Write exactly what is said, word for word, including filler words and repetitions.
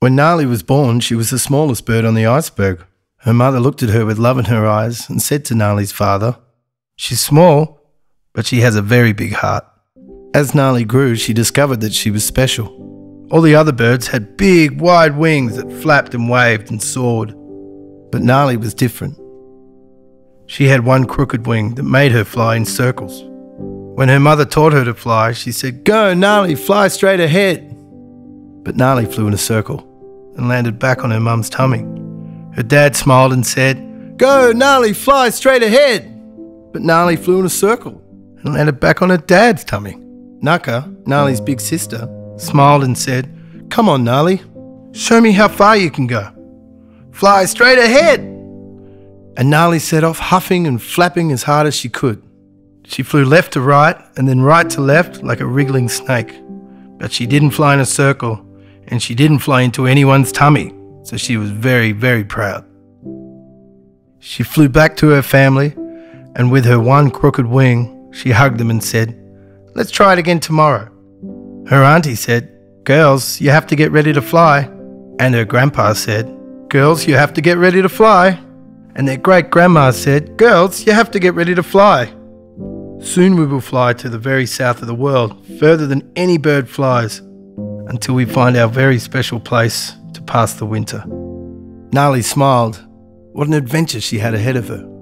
When Gnarly was born, she was the smallest bird on the iceberg. Her mother looked at her with love in her eyes and said to Gnarly's father, "She's small, but she has a very big heart." As Gnarly grew, she discovered that she was special. All the other birds had big, wide wings that flapped and waved and soared. But Gnarly was different. She had one crooked wing that made her fly in circles. When her mother taught her to fly, she said, "Go, Gnarly, fly straight ahead." But Gnarly flew in a circle and landed back on her mum's tummy. Her dad smiled and said, "Go, Gnarly, fly straight ahead." But Gnarly flew in a circle and landed back on her dad's tummy. Naka, Gnarly's big sister, smiled and said, "Come on, Gnarly, show me how far you can go. Fly straight ahead." And Gnarly set off huffing and flapping as hard as she could. She flew left to right and then right to left like a wriggling snake. But she didn't fly in a circle, and she didn't fly into anyone's tummy, so she was very, very proud. She flew back to her family, and with her one crooked wing, she hugged them and said, "Let's try it again tomorrow." Her auntie said, "Girls, you have to get ready to fly." And her grandpa said, "Girls, you have to get ready to fly." And their great-grandma said, "Girls, you have to get ready to fly." Soon we will fly to the very south of the world, further than any bird flies, until we find our very special place to pass the winter. Gnarly smiled. What an adventure she had ahead of her.